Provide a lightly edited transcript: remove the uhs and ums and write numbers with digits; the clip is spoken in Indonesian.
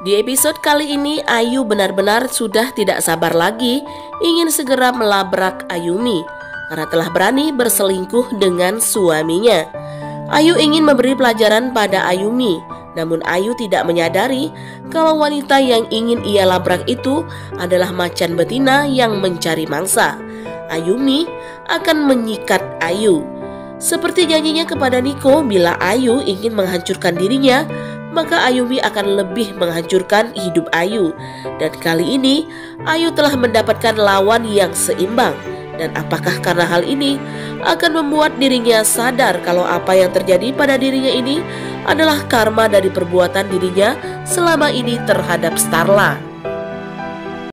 Di episode kali ini, Ayu benar-benar sudah tidak sabar lagi ingin segera melabrak Ayumi karena telah berani berselingkuh dengan suaminya. Ayu ingin memberi pelajaran pada Ayumi, namun Ayu tidak menyadari kalau wanita yang ingin ia labrak itu adalah macan betina yang mencari mangsa. Ayumi akan menyikat Ayu. Seperti janjinya kepada Nico, bila Ayu ingin menghancurkan dirinya, maka Ayumi akan lebih menghancurkan hidup Ayu. Dan kali ini Ayu telah mendapatkan lawan yang seimbang. Dan apakah karena hal ini akan membuat dirinya sadar kalau apa yang terjadi pada dirinya ini adalah karma dari perbuatan dirinya selama ini terhadap Starla.